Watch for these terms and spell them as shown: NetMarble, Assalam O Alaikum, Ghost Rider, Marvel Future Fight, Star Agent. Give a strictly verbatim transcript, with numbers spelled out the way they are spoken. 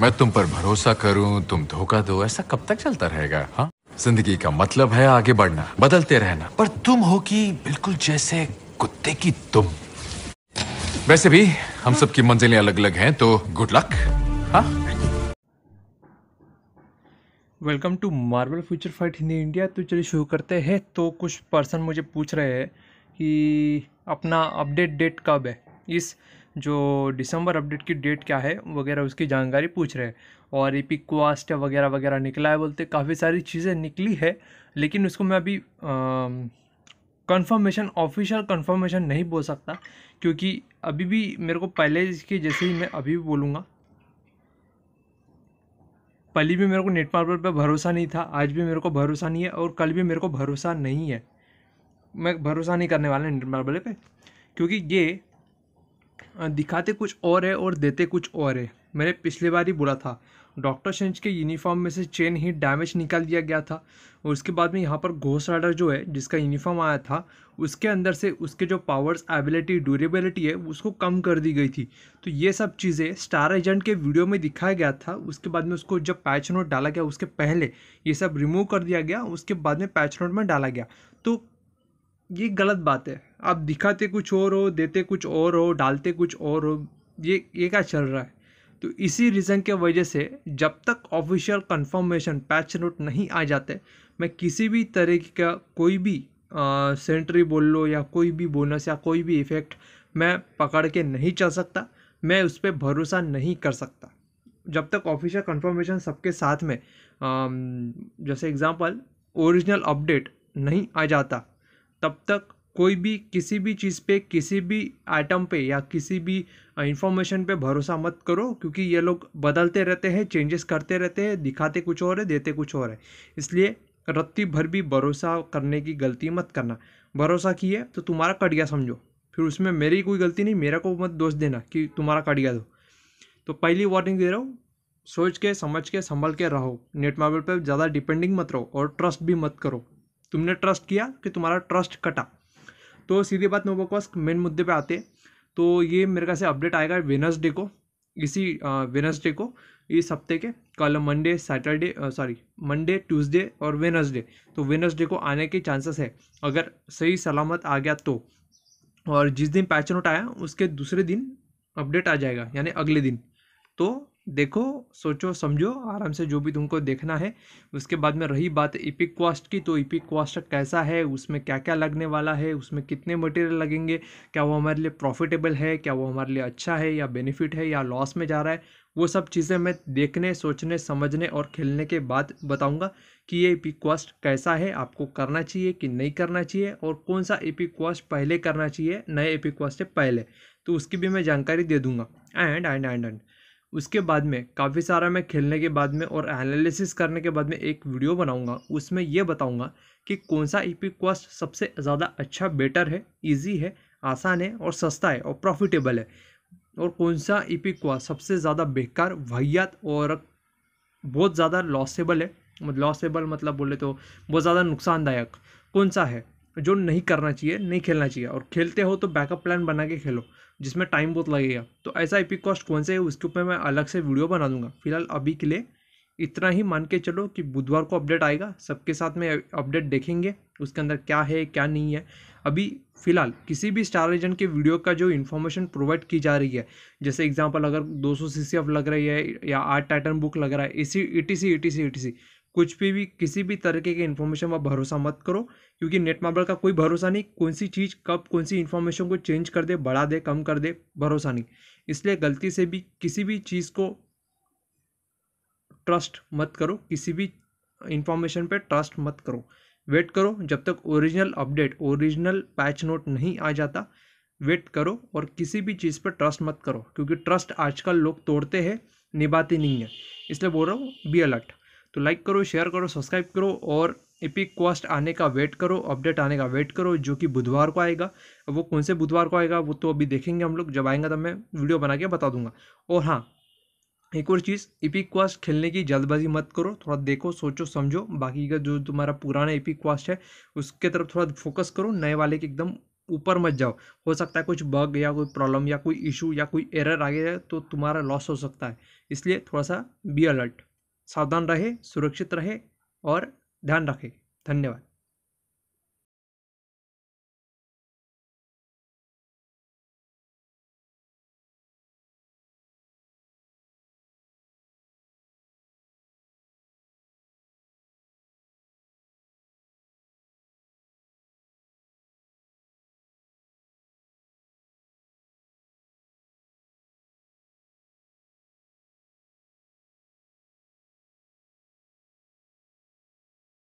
मैं तुम पर भरोसा करूं, तुम धोखा दो, ऐसा कब तक चलता रहेगा? हाँ, जिंदगी का मतलब है आगे बढ़ना, बदलते रहना, पर तुम हो कि बिल्कुल जैसे कुत्ते की तुम। वैसे भी हम सबकी मंजिलें अलग अलग हैं, तो गुड लक। हाँ, welcome to Marvel Future Fight Hindi India. तो चलिए शुरू करते हैं। तो कुछ पर्सन मुझे पूछ रहे हैं कि अपना अपडेट डेट कब है, इस जो दिसंबर अपडेट की डेट क्या है वगैरह उसकी जानकारी पूछ रहे हैं। और एपिक क्वास्ट वगैरह वगैरह निकला है, बोलते काफ़ी सारी चीज़ें निकली है, लेकिन उसको मैं अभी कंफर्मेशन ऑफिशियल कंफर्मेशन नहीं बोल सकता, क्योंकि अभी भी मेरे को पहले के जैसे ही मैं अभी भी बोलूँगा, पहले भी मेरे को नेटमार्बल पर भरोसा नहीं था, आज भी मेरे को भरोसा नहीं है, और कल भी मेरे को भरोसा नहीं है। मैं भरोसा नहीं करने वाला नेटमार्बल पर, क्योंकि ये दिखाते कुछ और है और देते कुछ और है। मैंने पिछले बार ही बोला था, डॉक्टर स्ट्रेंज के यूनिफॉर्म में से चेन ही डैमेज निकाल दिया गया था, और उसके बाद में यहाँ पर घोस्ट राइडर जो है जिसका यूनिफॉर्म आया था उसके अंदर से उसके जो पावर्स, एबिलिटी, ड्यूरेबिलिटी है उसको कम कर दी गई थी। तो ये सब चीज़ें स्टार एजेंट के वीडियो में दिखाया गया था, उसके बाद में उसको जब पैच नोट डाला गया उसके पहले ये सब रिमूव कर दिया गया, उसके बाद में पैच नोट में डाला गया। तो ये गलत बात है, आप दिखाते कुछ और हो, देते कुछ और हो, डालते कुछ और हो, ये ये क्या चल रहा है? तो इसी रीज़न के वजह से जब तक ऑफिशियल कंफर्मेशन पैच नोट नहीं आ जाते, मैं किसी भी तरह का कोई भी आ, सेंट्री बोल लो या कोई भी बोनस या कोई भी इफ़ेक्ट मैं पकड़ के नहीं चल सकता, मैं उस पर भरोसा नहीं कर सकता जब तक ऑफिशियल कंफर्मेशन सबके साथ में आ, जैसे एग्ज़ाम्पल ओरिजिनल अपडेट नहीं आ जाता, तब तक कोई भी किसी भी चीज़ पे, किसी भी आइटम पे या किसी भी इंफॉर्मेशन पे भरोसा मत करो, क्योंकि ये लोग बदलते रहते हैं, चेंजेस करते रहते हैं, दिखाते कुछ और है, देते कुछ और है। इसलिए रत्ती भर भी भरोसा करने की गलती मत करना। भरोसा किए तो तुम्हारा कट गया समझो, फिर उसमें मेरी कोई गलती नहीं, मेरा को मत दोष देना कि तुम्हारा कट गया दो। तो पहली वार्निंग दे रहा हूँ, सोच के समझ के संभल के रहो, नेटमार्बल पर ज़्यादा डिपेंडिंग मत रहो और ट्रस्ट भी मत करो। तुमने ट्रस्ट किया कि तुम्हारा ट्रस्ट कटा। तो सीधी बात में बकवास मेन मुद्दे पे आते, तो ये मेरे ख्याल से अपडेट आएगा वेनसडे को, इसी वेनसडे को इस हफ्ते के, कल Monday, Saturday, sorry Monday, Tuesday और वेनसडे, तो वेनसडे को आने के चांसेस है अगर सही सलामत आ गया तो। और जिस दिन पैच नोट आया उसके दूसरे दिन अपडेट आ जाएगा, यानी अगले दिन। तो देखो, सोचो, समझो आराम से जो भी तुमको देखना है। उसके बाद में रही बात एपिक क्वास्ट की, तो एपिक क्वास्ट कैसा है, उसमें क्या क्या लगने वाला है, उसमें कितने मटेरियल लगेंगे, क्या वो हमारे लिए प्रॉफिटेबल है, क्या वो हमारे लिए अच्छा है या बेनिफिट है या लॉस में जा रहा है, वो सब चीज़ें मैं देखने, सोचने, समझने और खेलने के बाद बताऊँगा कि ये एपिक क्वास्ट कैसा है, आपको करना चाहिए कि नहीं करना चाहिए, और कौन सा एपिक क्वास्ट पहले करना चाहिए नए एपिक क्वास्ट से पहले, तो उसकी भी मैं जानकारी दे दूँगा। एंड एंड एंड एंड उसके बाद में काफ़ी सारा मैं खेलने के बाद में और एनालिसिस करने के बाद में एक वीडियो बनाऊंगा, उसमें यह बताऊंगा कि कौन सा एपिक क्वास्ट सबसे ज़्यादा अच्छा, बेटर है, इजी है, आसान है और सस्ता है और प्रॉफिटेबल है, और कौन सा एपिक क्वास्ट सबसे ज़्यादा बेकार, वाहियात और बहुत ज़्यादा लॉसेबल है, मतलब लॉसेबल मतलब बोले तो बहुत ज़्यादा नुकसानदायक कौन सा है, जो नहीं करना चाहिए, नहीं खेलना चाहिए, और खेलते हो तो बैकअप प्लान बना के खेलो जिसमें टाइम बहुत लगेगा। तो ऐसा एपिक क्वास्ट कौन सा है उसके ऊपर मैं अलग से वीडियो बना दूंगा। फिलहाल अभी के लिए इतना ही मान के चलो कि बुधवार को अपडेट आएगा, सबके साथ में अपडेट देखेंगे उसके अंदर क्या है क्या नहीं है। अभी फ़िलहाल किसी भी स्टार एजेंट के वीडियो का जो इन्फॉर्मेशन प्रोवाइड की जा रही है, जैसे एग्जांपल अगर दो सौ सीसी ऑफ लग रही है या आठ टाइटन बुक लग रहा है, इसी E T C E T C E T C, कुछ भी भी किसी भी तरीके के इन्फॉर्मेशन पर भरोसा मत करो, क्योंकि नेटमार्बल का कोई भरोसा नहीं, कौन सी चीज़ कब कौन सी इन्फॉर्मेशन को चेंज कर दे, बढ़ा दे, कम कर दे, भरोसा नहीं। इसलिए गलती से भी किसी भी चीज़ को ट्रस्ट मत करो, किसी भी इन्फॉर्मेशन पे ट्रस्ट मत करो, वेट करो जब तक original update, original patch note नहीं आ जाता, वेट करो और किसी भी चीज़ पर ट्रस्ट मत करो, क्योंकि ट्रस्ट आजकल लोग तोड़ते हैं, निभाते नहीं है। इसलिए बोल रहा हूँ, बी अलर्ट। तो लाइक करो, शेयर करो, सब्सक्राइब करो और एपिक क्वास्ट आने का वेट करो, अपडेट आने का वेट करो, जो कि बुधवार को आएगा। अब वो कौन से बुधवार को आएगा वो तो अभी देखेंगे हम लोग, जब आएगा तब मैं वीडियो बना के बता दूंगा। और हाँ, एक और चीज़, एपिक क्वास्ट खेलने की जल्दबाजी मत करो, थोड़ा देखो, सोचो, समझो, बाकी का जो तुम्हारा पुराना एपिक क्वास्ट है उसके तरफ थोड़ा फोकस करो, नए वाले के एकदम ऊपर मत जाओ, हो सकता है कुछ बग या कोई प्रॉब्लम या कोई इशू या कोई एरर आ गया तो तुम्हारा लॉस हो सकता है। इसलिए थोड़ा सा बी अलर्ट, सावधान रहे, सुरक्षित रहे और ध्यान रखें। धन्यवाद।